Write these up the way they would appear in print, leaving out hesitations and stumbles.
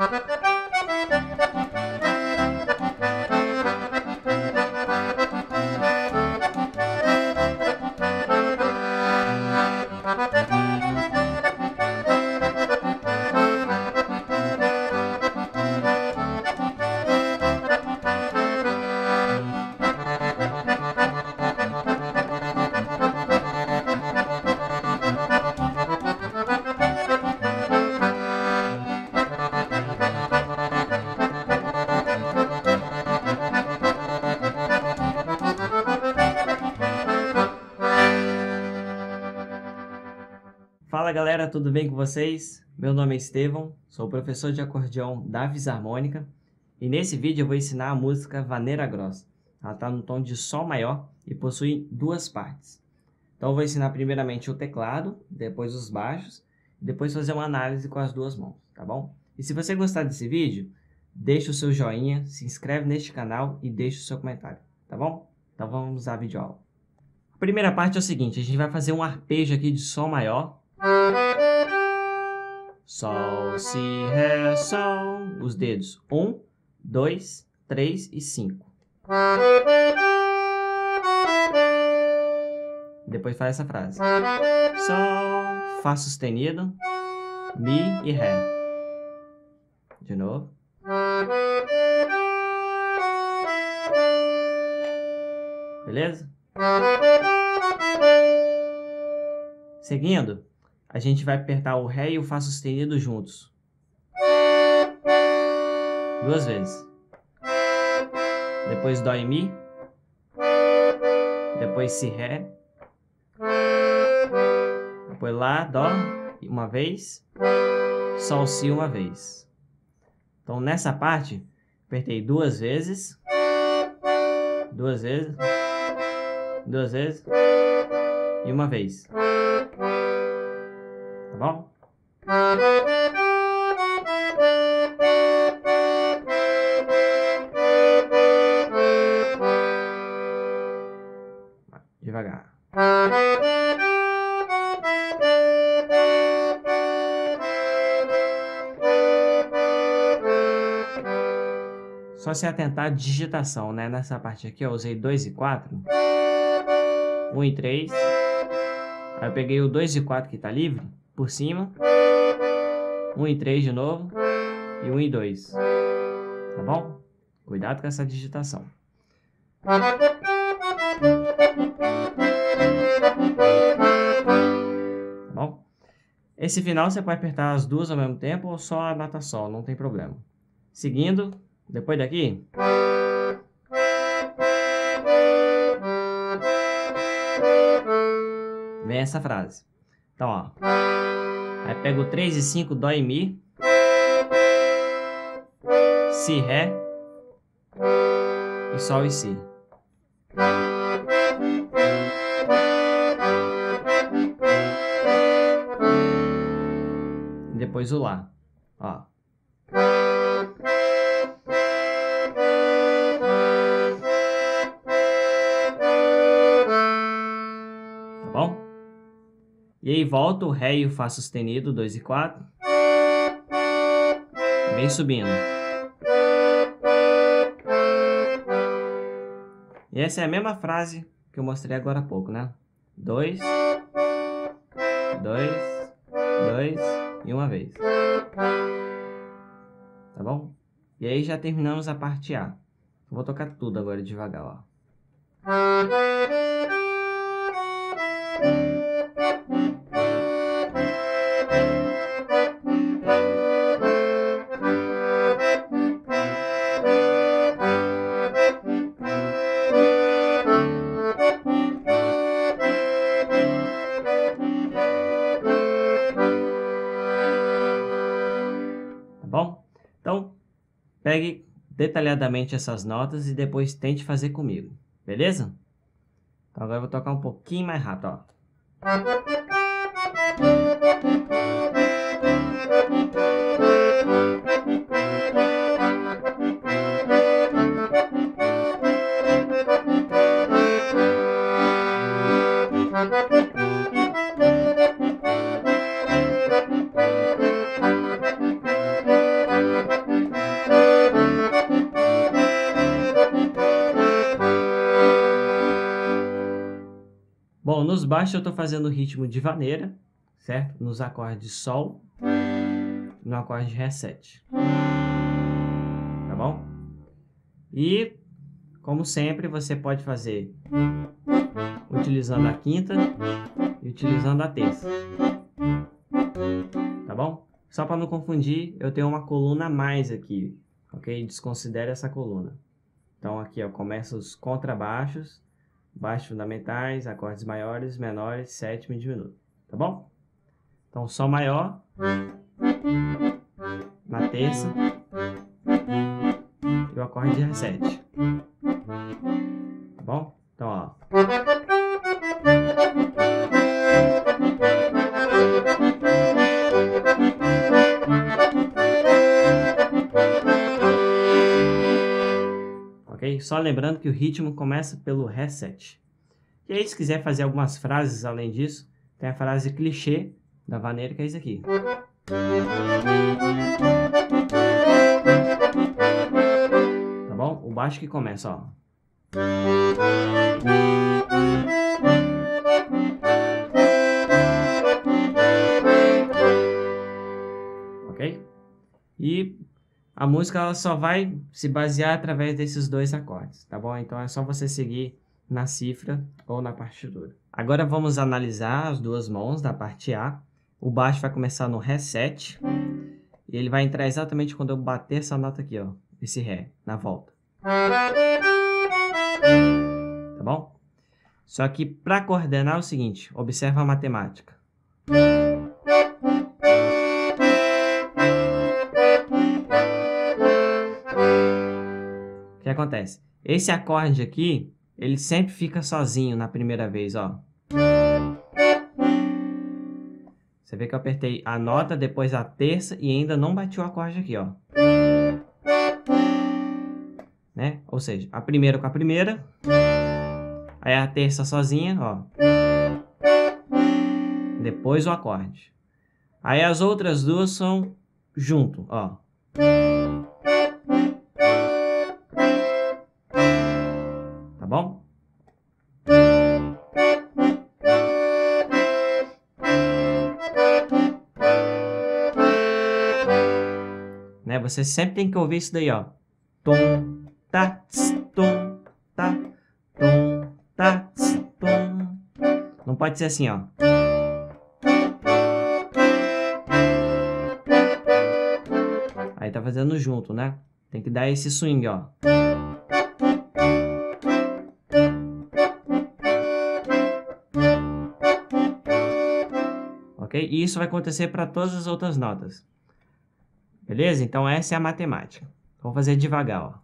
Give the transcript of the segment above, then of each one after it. Fala galera, tudo bem com vocês? Meu nome é Estevão, sou professor de acordeão da Fisarmônica e nesse vídeo eu vou ensinar a música Vaneira Grossa. Ela está no tom de Sol maior e possui duas partes. Então eu vou ensinar primeiramente o teclado, depois os baixos, e depois fazer uma análise com as duas mãos, tá bom? E se você gostar desse vídeo, deixa o seu joinha, se inscreve neste canal e deixa o seu comentário, tá bom? Então vamos à videoaula. A primeira parte é o seguinte, a gente vai fazer um arpejo aqui de Sol maior, Sol, Si, Ré, Sol. Os dedos 1, 2, 3 e 5. Depois faz essa frase. Sol, Fá sustenido, Mi e Ré. De novo. Beleza? Seguindo, a gente vai apertar o Ré e o Fá sustenido juntos. Duas vezes. Depois Dó e Mi. Depois Si, Ré. Depois Lá, Dó, uma vez. Sol, Si, uma vez. Então, nessa parte, apertei duas vezes. Duas vezes. Duas vezes. E uma vez. Bom? Devagar. Só se atentar à digitação, né? Nessa parte aqui, ó, eu usei 2 e 4, 1 e 3. Aí eu peguei o 2 e 4 que está livre. Por cima, 1 e 3 de novo, e 1 e 2, tá bom? Cuidado com essa digitação. Tá bom? Esse final você pode apertar as duas ao mesmo tempo ou só a nota sol, não tem problema. Seguindo, depois daqui... vem essa frase. Então, ó, aí pego 3 e 5, Dó e Mi, Si, Ré e Sol e Si. E depois o Lá, ó. E aí volta o Ré e o Fá sustenido, 2 e 4. Vem subindo. E essa é a mesma frase que eu mostrei agora há pouco, né? 2, 2, 2 e uma vez. Tá bom? E aí já terminamos a parte A. Vou tocar tudo agora devagar, ó. Pegue detalhadamente essas notas e depois tente fazer comigo, beleza? Então agora eu vou tocar um pouquinho mais rápido, ó. nos baixos eu estou fazendo o ritmo de vaneira, certo? Nos acordes sol, no acorde ré7. Tá bom? E, como sempre, você pode fazer utilizando a quinta e utilizando a terça. Tá bom? Só para não confundir, eu tenho uma coluna a mais aqui, ok? Desconsidere essa coluna. Então aqui eu começo os contrabaixos, baixos fundamentais, acordes maiores, menores, sétima e diminuto, tá bom? Então sol maior, na terça, e o acorde de Ré7, tá bom? Então ó. Só lembrando que o ritmo começa pelo Ré7. E aí, se quiser fazer algumas frases além disso, tem a frase clichê da vaneira, que é isso aqui. Tá bom? O baixo que começa, ó. Ok? E a música ela só vai se basear através desses dois acordes, tá bom? Então é só você seguir na cifra ou na partitura. Agora vamos analisar as duas mãos da parte A. O baixo vai começar no Ré7. E ele vai entrar exatamente quando eu bater essa nota aqui, ó. Esse Ré, na volta. Tá bom? Só que para coordenar é o seguinte, observa a matemática. Acontece? Esse acorde aqui, ele sempre fica sozinho na primeira vez, ó. Você vê que eu apertei a nota, depois a terça e ainda não bati o acorde aqui, ó. Né? Ou seja, a primeira com a primeira, aí a terça sozinha, ó. Depois o acorde. Aí as outras duas são junto, ó. Bom? Né? Você sempre tem que ouvir isso daí, ó. Tom, tá, tss, tom, tá, tom, tá, tss, tom. Não pode ser assim, ó. Aí tá fazendo junto, né? Tem que dar esse swing, ó. E isso vai acontecer para todas as outras notas. Beleza? Então essa é a matemática. Vamos fazer devagar, ó.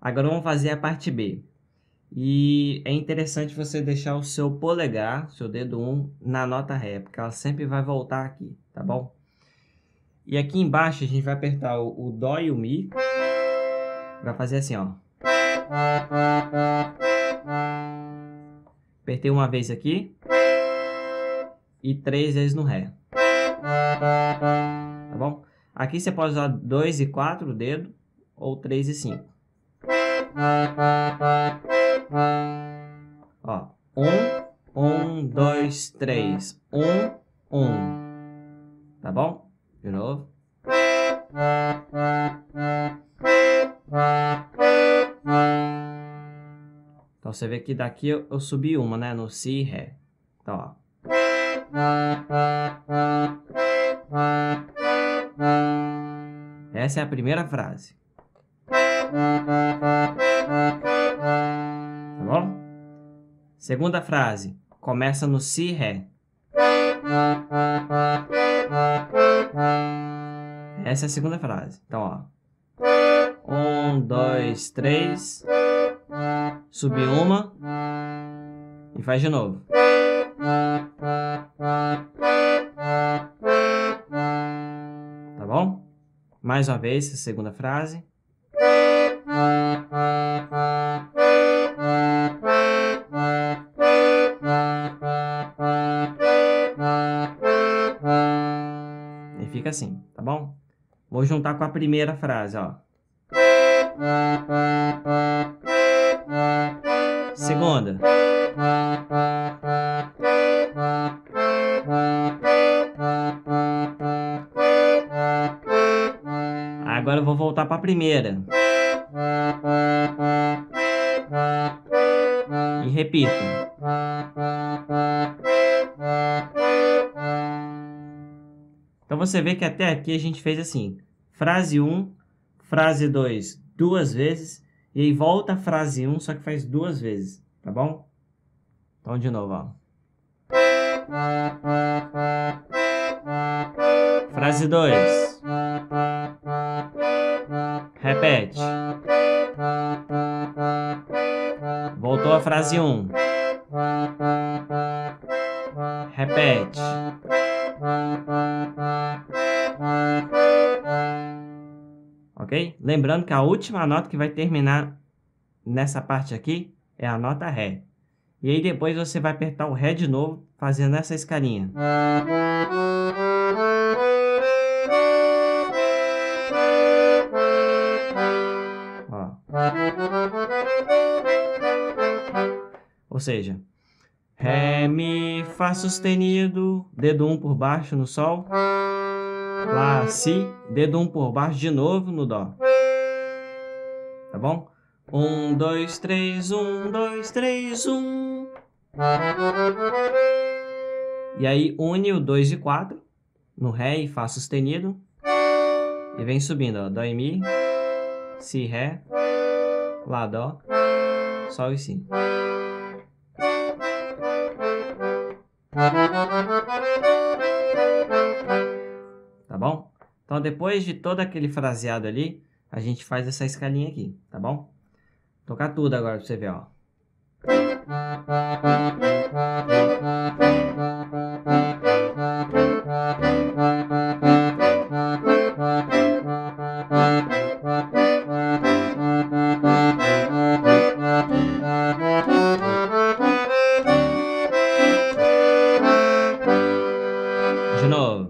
Agora vamos fazer a parte B. E é interessante você deixar o seu polegar, seu dedo 1, na nota Ré, porque ela sempre vai voltar aqui, tá bom? E aqui embaixo a gente vai apertar o Dó e o Mi, vai fazer assim, ó. Apertei uma vez aqui, e 3 vezes no Ré. Tá bom? Aqui você pode usar 2 e 4 o dedo, ou 3 e 5. Ó, 1, 1, 2, 3, 1, 1, tá bom? De novo. Então você vê que daqui eu subi uma, né? No Si e Ré. Então, ó. Essa é a primeira frase. Tá bom? Segunda frase. Começa no Si, Ré. Essa é a segunda frase. Então, ó. 1, 2, 3. Subi uma. E faz de novo. Tá bom? Mais uma vez, essa segunda frase. E fica assim, tá bom? Vou juntar com a primeira frase, ó. Segunda. Agora eu vou voltar para a primeira. E repito. Então você vê que até aqui a gente fez assim. Frase 1, frase 2 duas vezes. E aí volta a frase 1, só que faz duas vezes. Tá bom? Então de novo, ó. Frase 2. Repete. Voltou a frase 1. Repete. Ok? Lembrando que a última nota que vai terminar nessa parte aqui é a nota Ré. E aí depois você vai apertar o Ré de novo, fazendo essa escalinha. Ó. Ou seja, Ré, Mi, Fá sustenido, dedo 1 por baixo no Sol. Lá, Si, dedo 1 por baixo de novo no Dó. Tá bom? 1, 2, 3, 1, 2, 3, 1. E aí une o 2 e 4 no Ré e Fá sustenido. E vem subindo, ó. Dó e Mi, Si, Ré, Lá, Dó, Sol e Si. Tá bom? Então depois de todo aquele fraseado ali, a gente faz essa escalinha aqui, tá bom? Tocar tudo agora pra você ver, ó. De novo.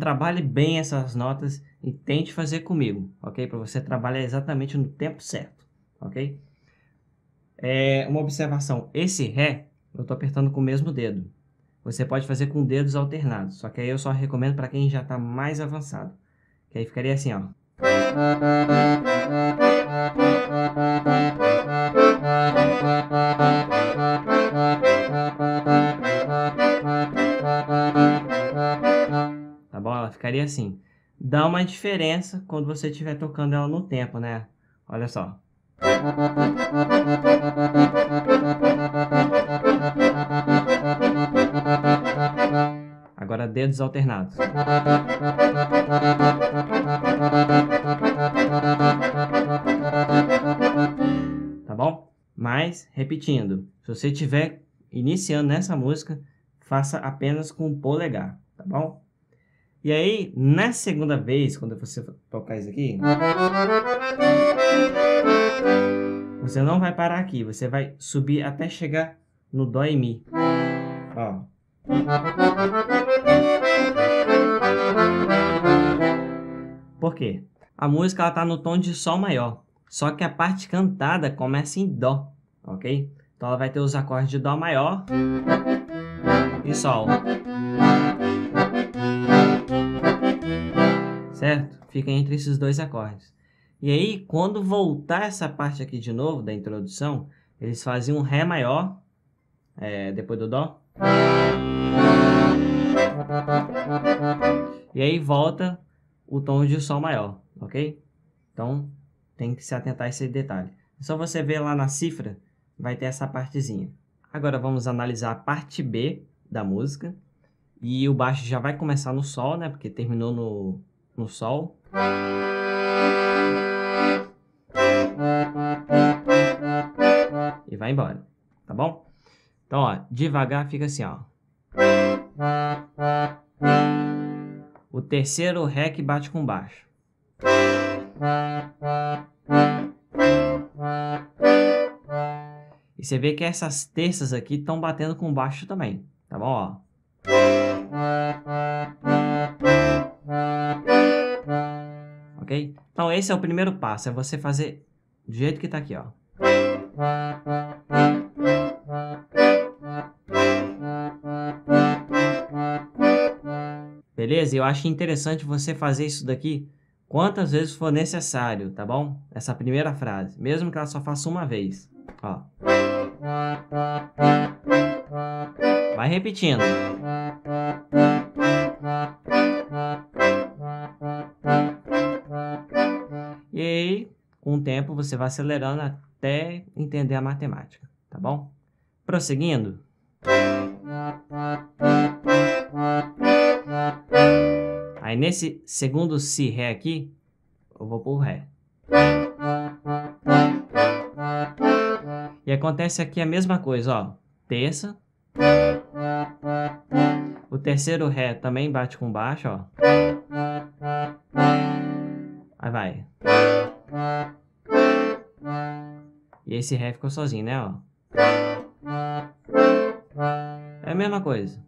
Trabalhe bem essas notas e tente fazer comigo, ok? Para você trabalhar exatamente no tempo certo, ok? Uma observação, esse Ré, eu estou apertando com o mesmo dedo. Você pode fazer com dedos alternados, só que aí eu só recomendo para quem já está mais avançado. Que aí ficaria assim, ó. Ficaria assim. Dá uma diferença quando você estiver tocando ela no tempo, né? Olha só. Agora dedos alternados. Tá bom? Mas, repetindo, se você estiver iniciando nessa música, faça apenas com o polegar, tá bom? E aí, na segunda vez, quando você tocar isso aqui, você não vai parar aqui, você vai subir até chegar no Dó e Mi. Ó. Por quê? A música ela tá no tom de Sol maior, só que a parte cantada começa em Dó, ok? Então ela vai ter os acordes de Dó maior e Sol. certo? Fica entre esses dois acordes. E aí, quando voltar essa parte aqui de novo da introdução, eles fazem um Ré maior, depois do Dó. E aí volta o tom de Sol maior, ok? Então, tem que se atentar a esse detalhe. É só você ver lá na cifra, vai ter essa partezinha. Agora vamos analisar a parte B da música. E o baixo já vai começar no Sol, né? Porque terminou no Sol. E vai embora, tá bom? Então, ó, devagar fica assim, ó. O terceiro Ré que bate com baixo. E você vê que essas terças aqui estão batendo com baixo também, tá bom? Ó. Ok? Então esse é o primeiro passo, é você fazer do jeito que tá aqui, ó. Beleza? Eu acho interessante você fazer isso daqui quantas vezes for necessário, tá bom? Essa primeira frase, mesmo que ela só faça uma vez, ó. Vai repetindo. E aí, com o tempo, você vai acelerando até entender a matemática, tá bom? Prosseguindo. Aí, nesse segundo Si Ré aqui, eu vou pôr o Ré. E acontece aqui a mesma coisa, ó. Terça. O terceiro Ré também bate com baixo, ó. Aí vai. E esse Ré ficou sozinho, né, ó. É a mesma coisa.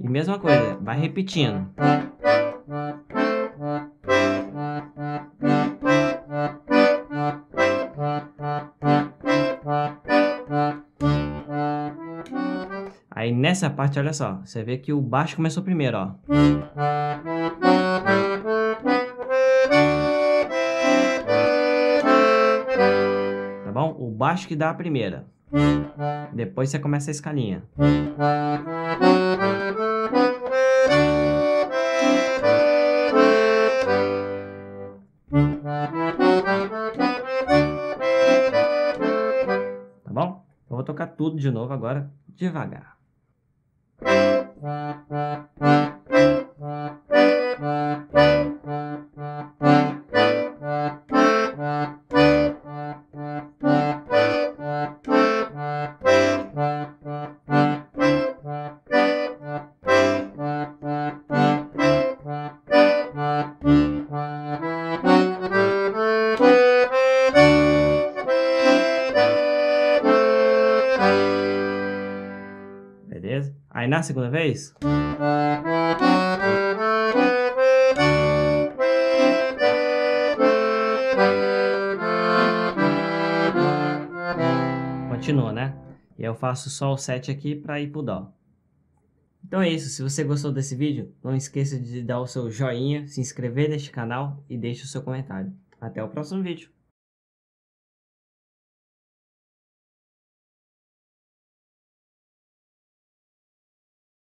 E mesma coisa, vai repetindo. Aí nessa parte, olha só, você vê que o baixo começou primeiro, ó. Tá bom? O baixo que dá a primeira. Depois você começa a escalinha. Tá bom? Eu vou tocar tudo de novo agora, devagar. Beleza? Aí na segunda vez. Continua, né? E eu faço só o 7 aqui para ir pro Dó. Então é isso. Se você gostou desse vídeo, não esqueça de dar o seu joinha, se inscrever neste canal e deixe o seu comentário. Até o próximo vídeo.